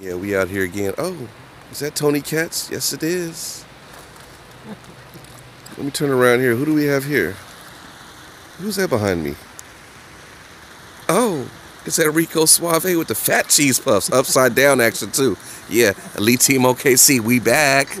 Yeah, we out here again. Oh, is that Tony Katz? Yes, it is. Let me turn around here. Who do we have here? Who's that behind me? Oh, it's that Rico Suave with the fat cheese puffs. Upside down action, too. Yeah, Elite Team OKC, we back.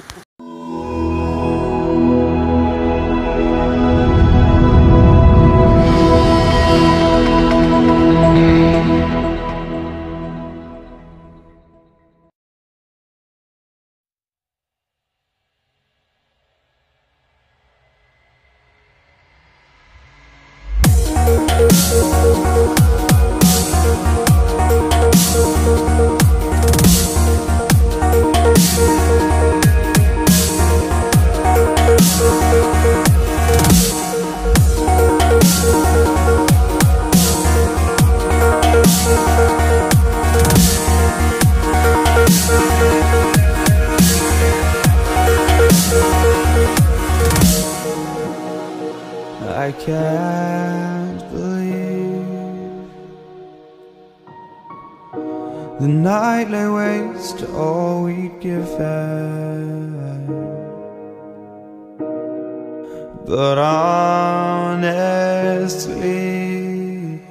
I can't believe the night lay waste to all we'd given, but honestly,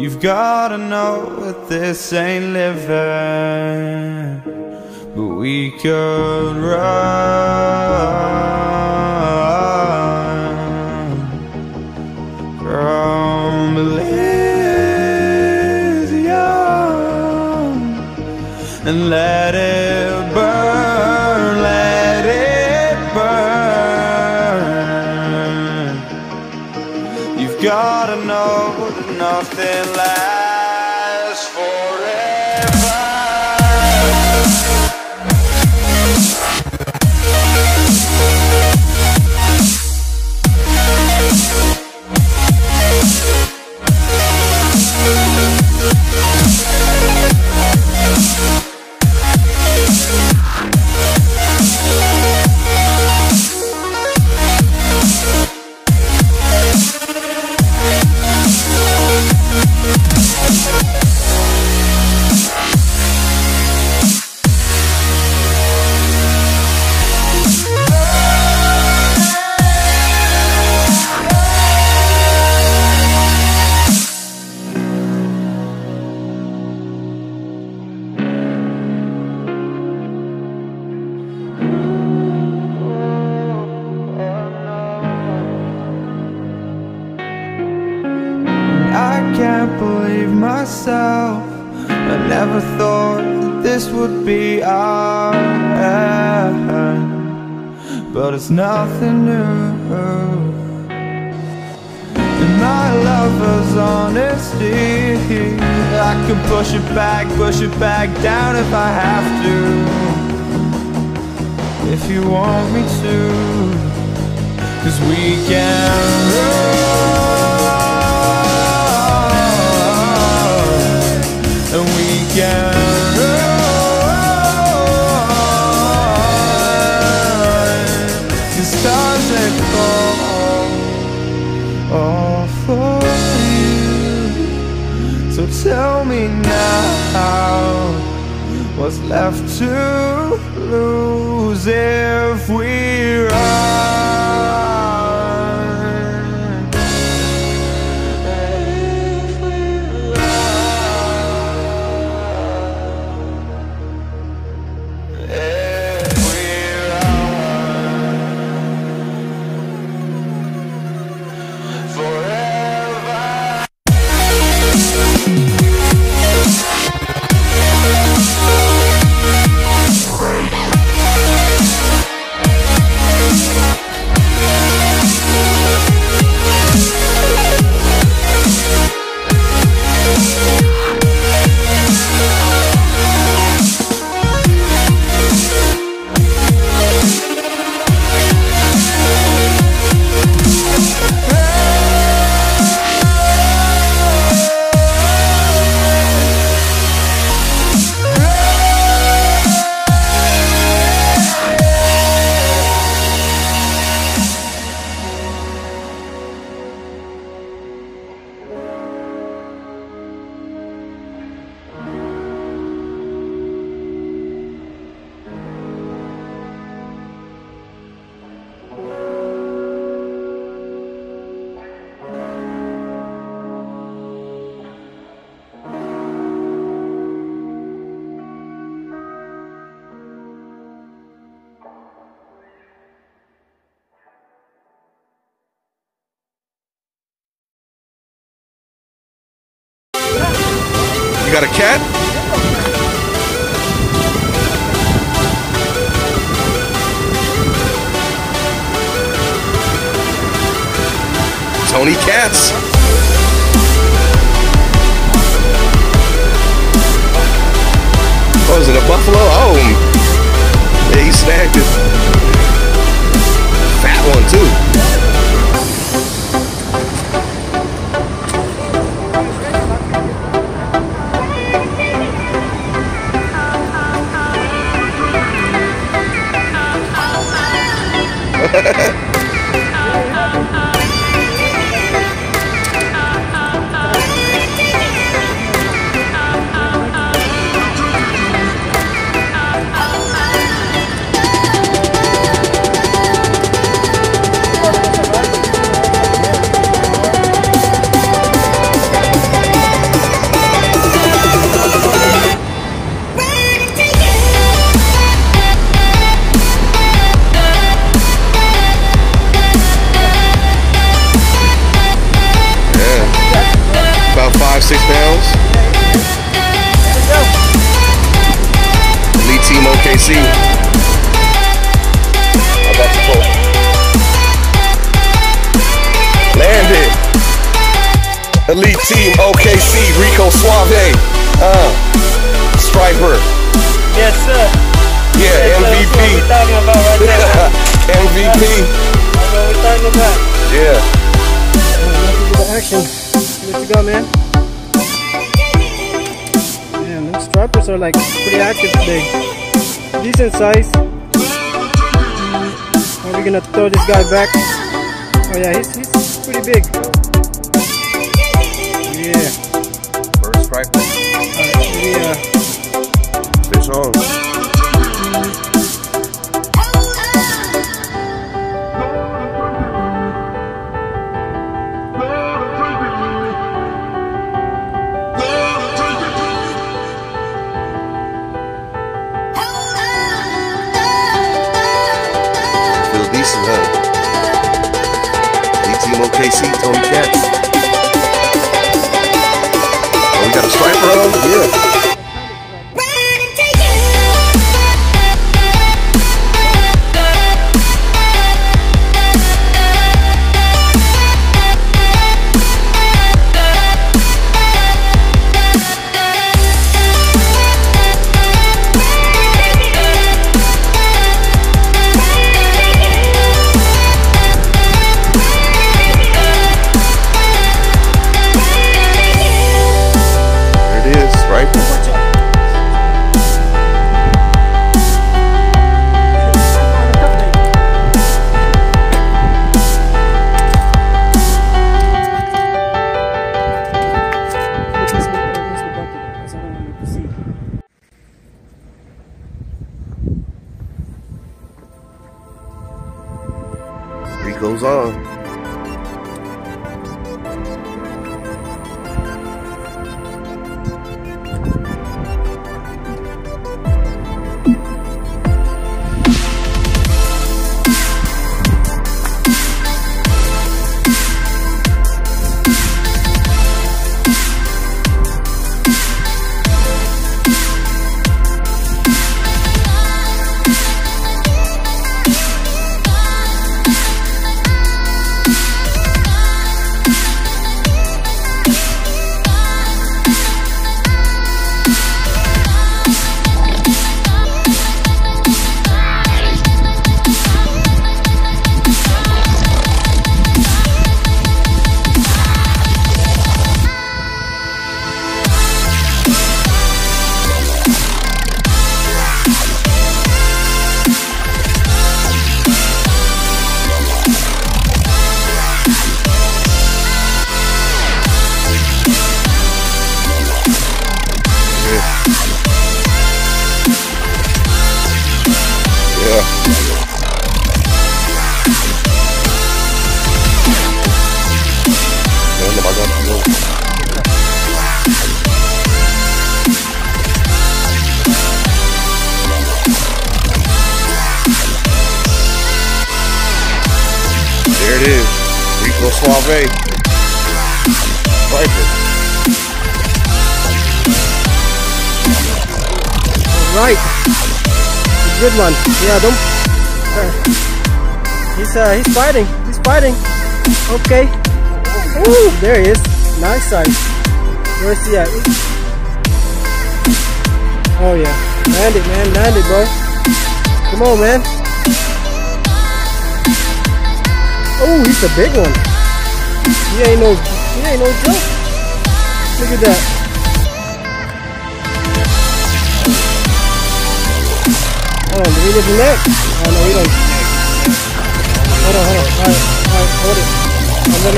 you've gotta know that this ain't living. But we could run from Elysium and let it burn, let it burn. You've gotta know that nothing lasts forever. Myself, I never thought that this would be our end, but it's nothing new. And my lover's honesty, I can push it back down if I have to, if you want me to, 'cause we can run. And we can run, the stars that fall all for you. So tell me now, what's left to lose if we run? You got a cat? Tony Katz. Oh, is it a buffalo? Oh, yeah, he snagged it. Fat one too. £6. Elite Team OKC. I got you both. Landed. Elite Team OKC. Rico Suave. Striper. Yes, sir. Yeah, MVP. That's what we're talking about right now. MVP. That's what we're talking about. Yeah. Action. What you got, man? Stripers are like pretty active today. Decent size. Are we gonna throw this guy back? Oh yeah, he's pretty big. Yeah. First striper. Yeah. Fish on. Elite Team OKC, Tony Katz. Oh, we got a striper on? Goes on. There it is. Rico Suave. Like it. right. Good one. Yeah, don't. He's fighting. He's fighting. Okay. Ooh, there he is. Nice side. Where's he at? Oh yeah. Land it, man. Land it, bro. Come on, man. Oh, he's a big one. He ain't no joke. Look at that. Hold on, do we get the neck? Oh no, we don't. Hold on, hold on. Alright, hold it. I'm gonna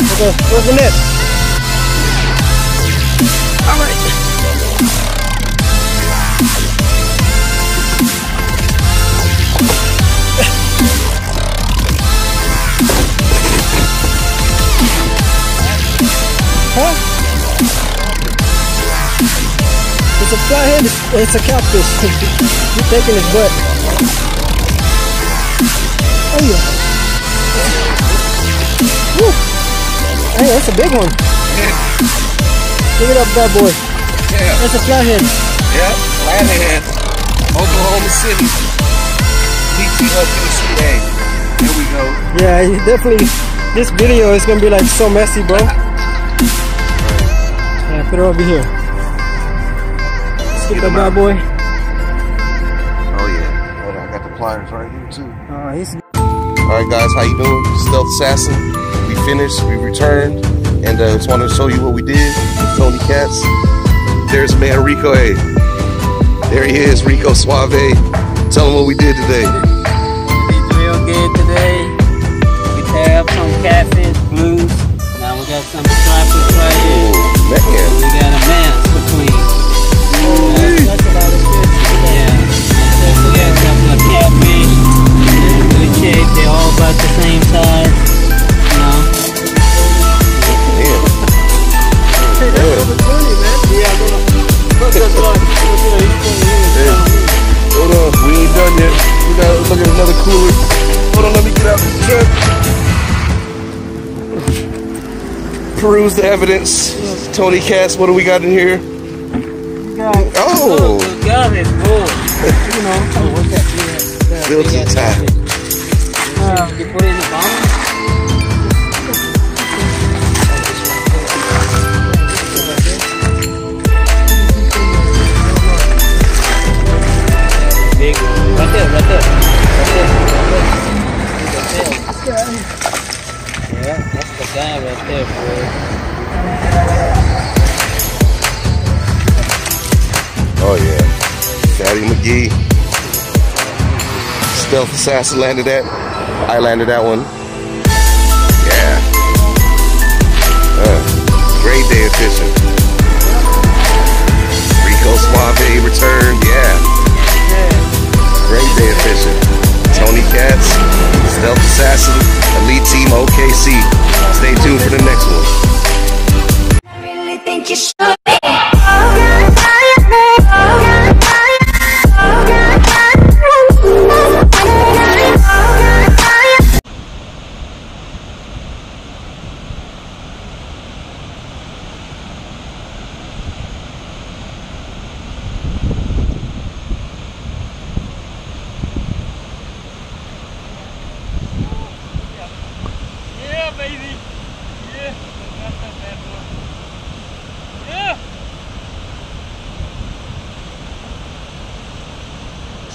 okay, where's the net? Alright. Huh? It's a fly-handed, it's a catfish. You're taking his butt. Oh yeah. Woo. Hey, that's a big one. Yeah. Pick it up, that boy. Yeah. That's a flathead. Yep, flathead. Oklahoma City. Elite Team OKC. There we go. Yeah, definitely. This video is gonna be like so messy, bro. Yeah, put it over here. Let's get that bad boy. Right here too. Alright guys, how you doing? Stealth Assassin. We finished, we returned, and just wanted to show you what we did with Tony Katz. There's man Rico A. There he is, Rico Suave. Tell him what we did today. We did real good today. We have some catfish, blues. Now we got some stripers right here. Oh, man. We got a man between. Oh, that's a lot of fish. Yeah. We got some catfish, good shape, they're all about the same size, you know. Yeah. Hey, that's over 20, man. Yeah, I'm gonna look at one. Hold on, we ain't done yet. We gotta look at another cooler. Hold on, let me get out this truck. Peruse the evidence. Tony Katz, what do we got in here? We got, oh! We got it, boy. You know, oh, what's that? Yeah, building time. You put it in the bottom? Big. Right there, right there. Right there. Right there. Yeah, that's the guy right there, boy. Oh, yeah. Daddy McGee. Stealth Assassin landed that. I landed that one. Yeah. Great day of fishing. Rico Suave returned. Yeah. Great day of fishing. Tony Katz, Stealth Assassin, Elite Team OKC. Stay tuned for the next one. I really think you should.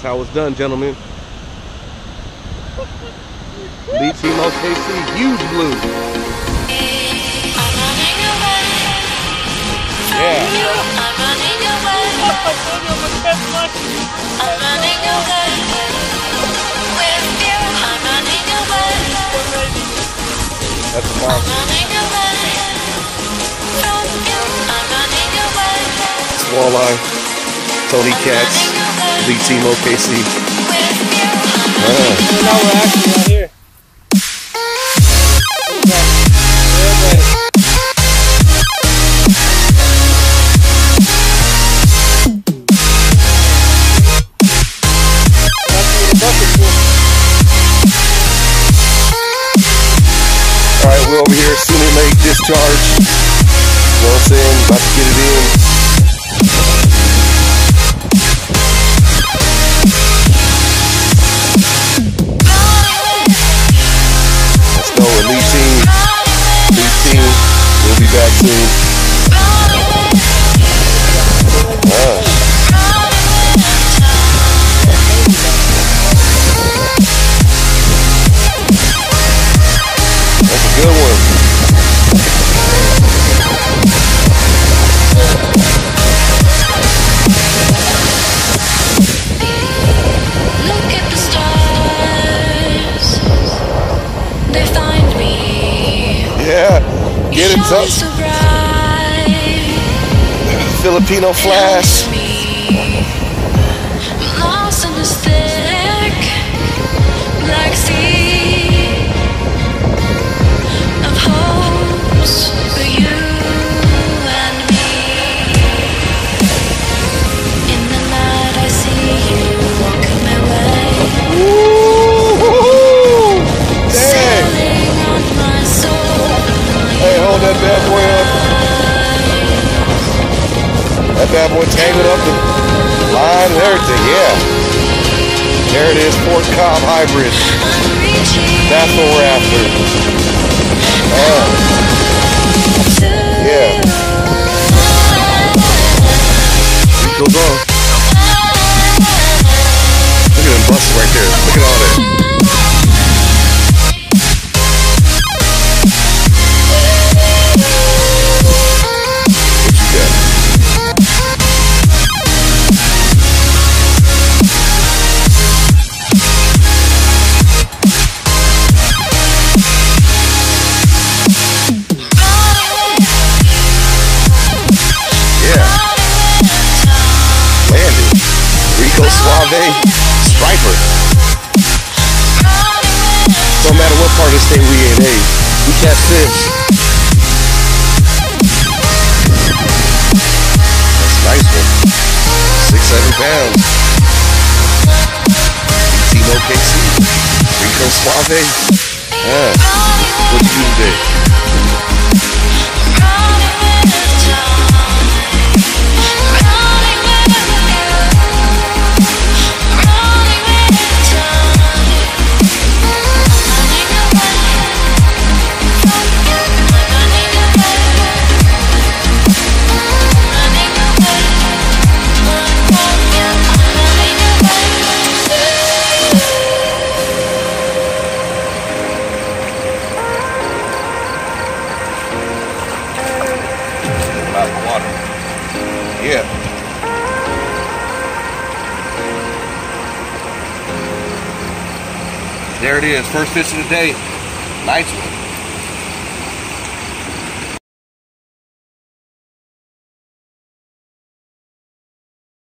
How it's done, gentlemen. Elite Team OKC, huge blue. Yeah. I'm running away. I'm running away. With you, I'm running away. That's awesome. I'm running away. From you, I'm running away. It's walleye. Tony Katz. Elite Team OKC. Now we're actually out here. Alright, we're over here. Sooner Lake discharge. You know what I'm saying? About to get it in. comes up. Filipino flash. That bad boy up. That bad boy tangled up the line and everything, yeah. There it is, Fort Cobb hybrid. That's what we're after. Yeah. Goes on. Look at them buses right there. Look at all that. Suave, striper. No matter what part of the state we in, hey, we catch fish. That's a nice one. 6-7 pounds. Team OKC. Rico Suave. What you do today? There it is, first fish of the day. Nice one.